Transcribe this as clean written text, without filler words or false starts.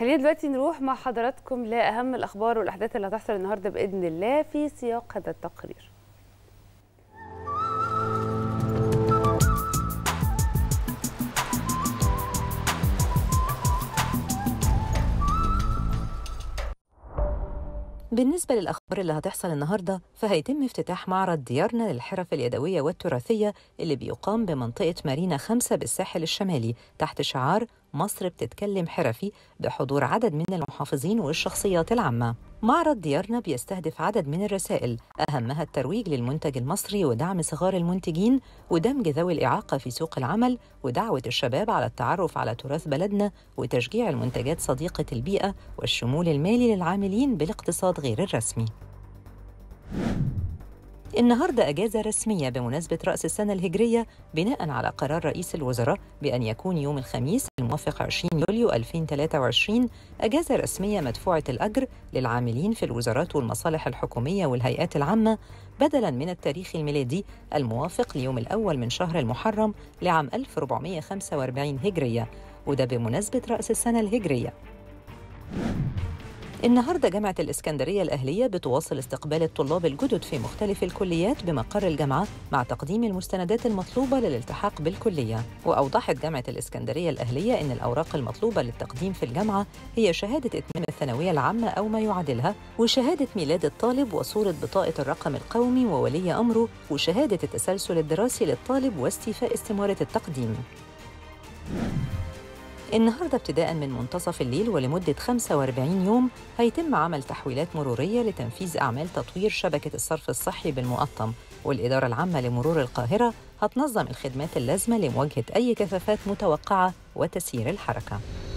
خلينا دلوقتي نروح مع حضراتكم لأهم الأخبار والأحداث اللي هتحصل النهارده بإذن الله في سياق هذا التقرير. بالنسبة للأخبار اللي هتحصل النهاردة، فهيتم افتتاح معرض ديارنا للحرف اليدوية والتراثية اللي بيقام بمنطقة مارينا 5 بالساحل الشمالي تحت شعار مصر بتتكلم حرفي، بحضور عدد من المحافظين والشخصيات العامة. معرض ديارنا بيستهدف عدد من الرسائل، أهمها الترويج للمنتج المصري ودعم صغار المنتجين ودمج ذوي الإعاقة في سوق العمل ودعوة الشباب على التعرف على تراث بلدنا وتشجيع المنتجات صديقة البيئة والشمول المالي للعاملين بالاقتصاد غير الرسمي. النهارده اجازه رسميه بمناسبه راس السنه الهجريه، بناء على قرار رئيس الوزراء بان يكون يوم الخميس الموافق 20 يوليو 2023 اجازه رسميه مدفوعه الاجر للعاملين في الوزارات والمصالح الحكوميه والهيئات العامه، بدلا من التاريخ الميلادي الموافق ليوم الاول من شهر المحرم لعام 1445 هجريه، وده بمناسبه راس السنه الهجريه. النهارده جامعة الإسكندرية الأهلية بتواصل استقبال الطلاب الجدد في مختلف الكليات بمقر الجامعة مع تقديم المستندات المطلوبة للالتحاق بالكلية. وأوضحت جامعة الإسكندرية الأهلية إن الأوراق المطلوبة للتقديم في الجامعة هي شهادة إتمام الثانوية العامة أو ما يعادلها، وشهادة ميلاد الطالب، وصورة بطاقة الرقم القومي وولي أمره، وشهادة التسلسل الدراسي للطالب، واستيفاء استمارة التقديم. النهارده ابتداء من منتصف الليل ولمدة 45 يوم هيتم عمل تحويلات مرورية لتنفيذ أعمال تطوير شبكة الصرف الصحي بالمقطم، والإدارة العامة لمرور القاهرة هتنظم الخدمات اللازمة لمواجهة أي كثافات متوقعة وتسيير الحركة.